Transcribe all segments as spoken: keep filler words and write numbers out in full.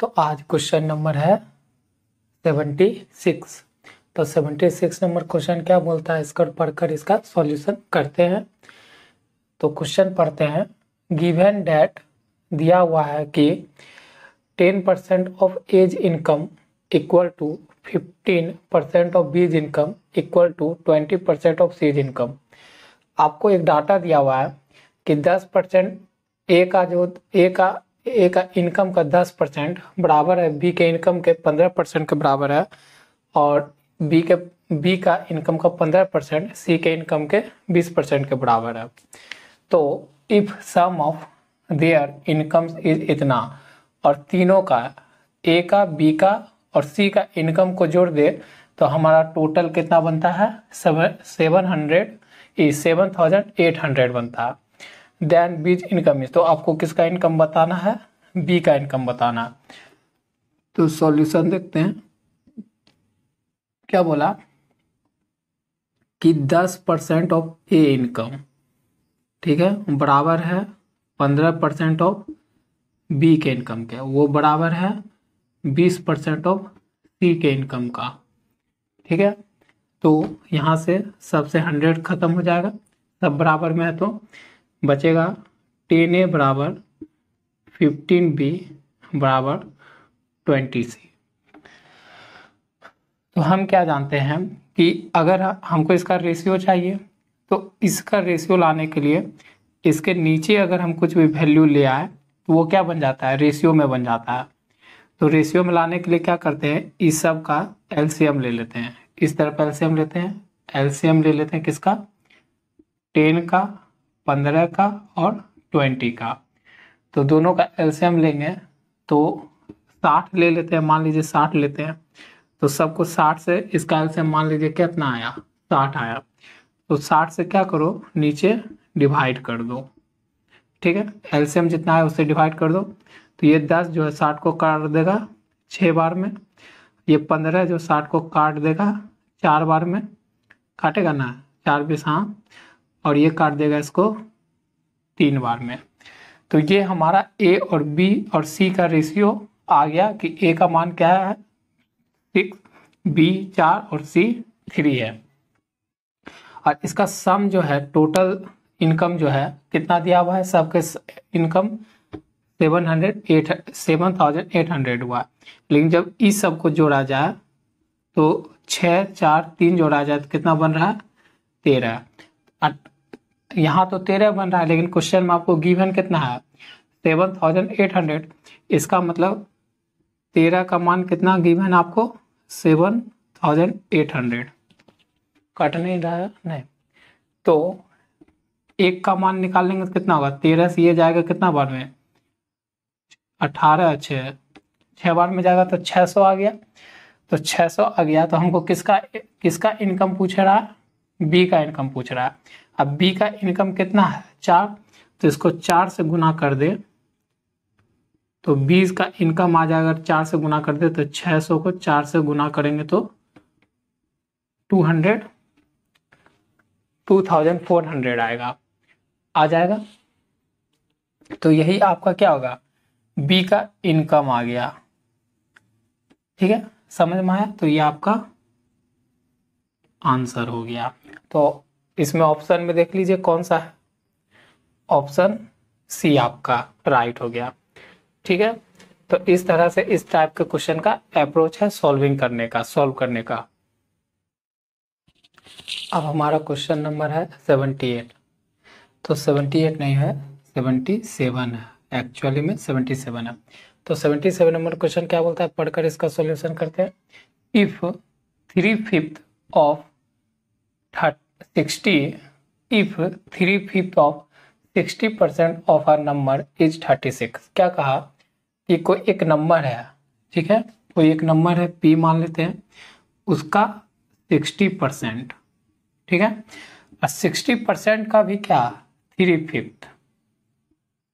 तो आज question number है सेवेंटी सिक्स। तो सेवेंटी सिक्स नंबर क्वेश्चन क्या बोलता है, इसको पढ़कर इसका सॉल्यूशन करते हैं। तो क्वेश्चन पढ़ते हैं। गिवन डेट दिया हुआ है कि ten percent of A's income equal to fifteen percent of B's income equal to twenty percent of C's income. आपको एक डाटा दिया हुआ है कि टेन परसेंट ए का जो ए का ए का इनकम का टेन परसेंट बराबर है बी के इनकम के पंद्रह परसेंट के बराबर है, और बी के बी का इनकम का पंद्रह परसेंट सी के इनकम के बीस परसेंट के बराबर है। तो if sum of their incomes is इतना, और तीनों का ए का बी का और सी का इनकम को जोड़ दे तो हमारा टोटल कितना बनता है, seven seven hundred seven thousand eight hundred बनता है। देन बीज इनकम इज, तो आपको किसका इनकम बताना है, बी का इनकम बताना। तो सॉल्यूशन देखते हैं क्या बोला कि दस परसेंट ऑफ ए इनकम ठीक है बराबर है पंद्रह परसेंट ऑफ बी के इनकम के, वो बराबर है बीस परसेंट ऑफ सी के इनकम का। ठीक है, तो यहाँ से सबसे हंड्रेड खत्म हो जाएगा, सब बराबर में है तो बचेगा टेन ए बराबर फिफ्टीन बी बराबर ट्वेंटी सी। तो हम क्या जानते हैं कि अगर हमको इसका रेशियो चाहिए तो इसका रेशियो लाने के लिए इसके नीचे अगर हम कुछ भी वैल्यू ले आए तो वो क्या बन जाता है, रेशियो में बन जाता है। तो रेशियो में लाने के लिए क्या करते हैं, इस सब का एलसीएम ले लेते हैं, इस तरफ एलसीएम लेते हैं, एलसीएम ले लेते हैं किसका, टेन का पंद्रह का और ट्वेंटी का। तो दोनों का एलसीएम लेंगे तो साठ ले लेते हैं, मान लीजिए साठ लेते हैं। तो सबको साठ से इसका एलसीएम मान लीजिए कितना आया, साठ आया। तो साठ से क्या करो, नीचे डिवाइड कर दो। ठीक है, एलसीएम जितना है उससे डिवाइड कर दो। तो ये दस जो है साठ को काट देगा छः बार में, ये पंद्रह जो साठ को काट देगा चार बार में, काटेगा ना चार बीस, हाँ, और ये काट देगा इसको तीन बार में। तो ये हमारा ए और बी और सी का रेशियो आ गया कि ए का मान क्या है सिक्स, बी चार और सी थ्री है। और इसका सम जो है टोटल इनकम जो है कितना दिया हुआ है, सबके income seven hundred eight seven thousand eight hundred हुआ। लेकिन जब इस सब को जोड़ा जाए तो छः चार तीन जोड़ा जाए तो कितना बन रहा है, तेरह। यहाँ तो तेरह बन रहा है, लेकिन क्वेश्चन में आपको गिवन कितना है सेवन थाउजेंड एट हंड्रेड। इसका मतलब तेरह का मान कितना गिवन आपको seven thousand eight hundred cut नहीं रहा है, नहीं। तो एक का मान निकालेंगे तो कितना होगा, तेरह से ये जाएगा कितना बार में, अठारह, छः छः बार में जाएगा तो छः सौ आ गया। तो छः सौ आ गया तो हमको किसका किसका इनकम पूछ रहा है, बी का इनकम पूछ रहा है। अब बी का इनकम कितना है, चार, तो इसको चार से गुना कर दे तो बीस का इनकम आ जाएगा, चार से गुना कर दे तो छः सौ को चार से गुना करेंगे तो two hundred two thousand four hundred आएगा आ जाएगा। तो यही आपका क्या होगा, बी का इनकम आ गया। ठीक है, समझ में आया। तो ये आपका आंसर हो गया। तो इसमें ऑप्शन में देख लीजिए कौन सा है, ऑप्शन सी आपका राइट हो गया। ठीक है, तो इस तरह से इस टाइप के क्वेश्चन का अप्रोच है सॉल्विंग करने का, सॉल्व करने का। अब हमारा क्वेश्चन नंबर है सेवेंटी एट। तो सेवेंटी एट नहीं है, सेवेंटी सेवन है, एक्चुअली में सेवेंटी सेवन है। तो सेवेंटी सेवन नंबर क्वेश्चन क्या बोलता है, पढ़कर इसका सॉल्यूशन करते हैं। If three fifth of sixty, if three fifth of sixty percent of our number is thirty six. क्या कहा कि कोई एक नंबर है, ठीक है, कोई एक नंबर है पी मान लेते हैं, उसका सिक्सटी परसेंट, ठीक है, और सिक्सटी परसेंट का भी क्या थ्री फिफ्थ।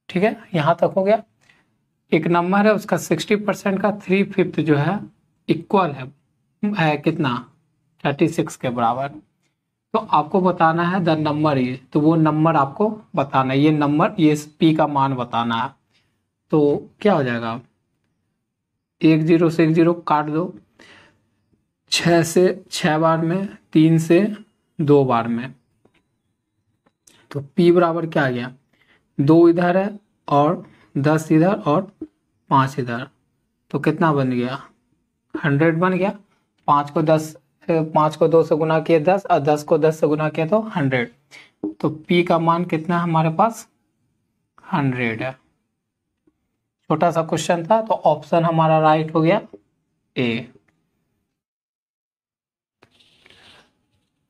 ठीक है, यहाँ तक हो गया। एक नंबर है उसका सिक्सटी परसेंट का थ्री फिफ्थ जो है इक्वल है, है कितना, थर्टी सिक्स के बराबर। तो आपको बताना है द नंबर इज, तो वो नंबर आपको बताना है, ये नंबर ये पी का मान बताना है। तो क्या हो जाएगा, एक जीरो से एक जीरो काट दो, छः से छः बार में, तीन से दो बार में। तो P बराबर क्या आ गया, दो इधर है और दस इधर और पाँच इधर, तो कितना बन गया, हंड्रेड बन गया। पाँच को दस पाँच को दो से गुना किए दस, और दस को दस से गुना किए तो हंड्रेड। तो P का मान कितना है हमारे पास, हंड्रेड है। छोटा सा क्वेश्चन था, तो ऑप्शन हमारा राइट हो गया ए।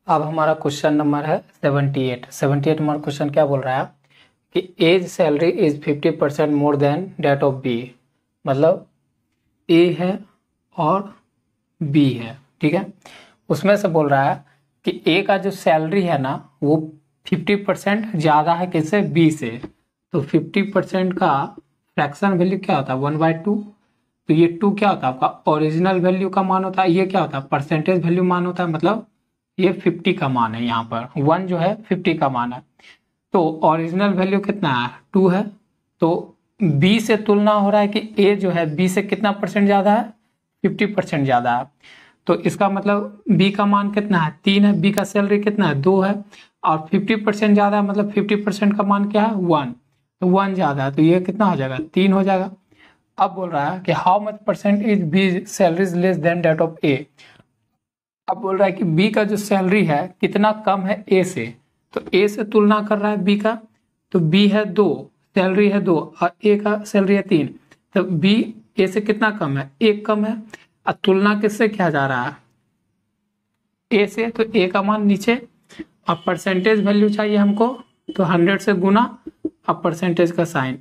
अब हमारा क्वेश्चन नंबर है seventy eight. Seventy eight number question क्या बोल रहा है कि A's salary is fifty percent more than that of B. मतलब ए है और बी है, ठीक है। उसमें से बोल रहा है कि ए का जो सैलरी है ना वो फिफ्टी परसेंट ज़्यादा है किससे, बी से। तो फिफ्टी परसेंट का फ्रैक्शन वैल्यू क्या होता है, वन बाई टू। तो ये टू क्या होता है आपका ओरिजिनल वैल्यू का मान होता है, ये क्या होता है परसेंटेज वैल्यू मान होता है। मतलब ये फिफ्टी का मान है, यहाँ पर वन जो है फिफ्टी का मान है। तो ओरिजिनल वैल्यू कितना है, टू है। तो बी से तुलना हो रहा है कि ए जो है बी से कितना परसेंट ज़्यादा है, फिफ्टी परसेंट ज़्यादा है। तो इसका मतलब बी का मान कितना है, तीन है। बी का सैलरी कितना है, दो है, और फिफ्टी परसेंट ज़्यादा है, मतलब फिफ्टी परसेंट का मान क्या है, वन। तो वन ज़्यादा है, तो ये कितना हो जाएगा, तीन हो जाएगा। अब बोल रहा है कि how much percent is B salaries less than that of A. अब बोल रहा है कि बी का जो सैलरी है कितना कम है ए से। तो ए से तुलना कर रहा है बी का, तो बी है दो, सैलरी है दो, और ए का सैलरी है तीन। तो बी ए से कितना कम है, एक कम है। और तुलना किससे किया जा रहा है, ए से। तो ए का मान नीचे, अब परसेंटेज वैल्यू चाहिए हमको, तो हंड्रेड से गुना अब परसेंटेज का साइन,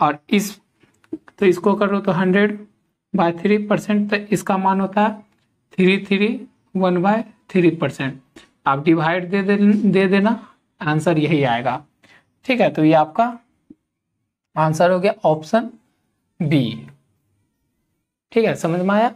और इस तो इसको करो तो हंड्रेड बाई थ्री परसेंट। तो इसका मान होता है three three one by three percent. आप डिवाइड दे दे दे देना, आंसर यही आएगा, ठीक है। तो ये आपका आंसर हो गया ऑप्शन बी, ठीक है। समझ में आया।